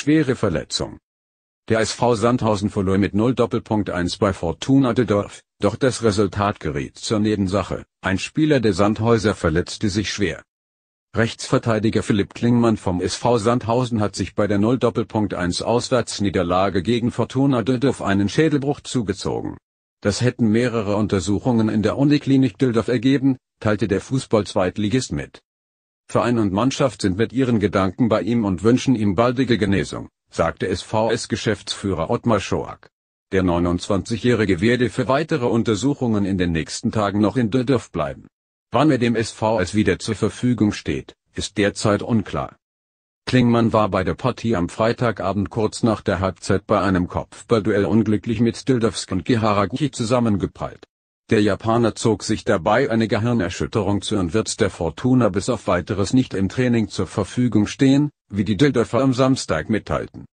Schwere Verletzung. Der SV Sandhausen verlor mit 0:1 bei Fortuna Düsseldorf, doch das Resultat geriet zur Nebensache, ein Spieler der Sandhäuser verletzte sich schwer. Rechtsverteidiger Philipp Klingmann vom SV Sandhausen hat sich bei der 0:1 Auswärtsniederlage gegen Fortuna Düsseldorf einen Schädelbruch zugezogen. Das hätten mehrere Untersuchungen in der Uniklinik Dildovsk ergeben, teilte der Fußball-Zweitligist mit. Verein und Mannschaft sind mit ihren Gedanken bei ihm und wünschen ihm baldige Genesung, sagte SVS-Geschäftsführer Ottmar Schoak. Der 29-Jährige werde für weitere Untersuchungen in den nächsten Tagen noch in Düsseldorf bleiben. Wann er dem SVS wieder zur Verfügung steht, ist derzeit unklar. Klingmann war bei der Partie am Freitagabend kurz nach der Halbzeit bei einem Kopfballduell unglücklich mit Dildovsk und Giharaguchi zusammengeprallt. Der Japaner zog sich dabei eine Gehirnerschütterung zu und wird der Fortuna bis auf weiteres nicht im Training zur Verfügung stehen, wie die Düsseldorfer am Samstag mitteilten.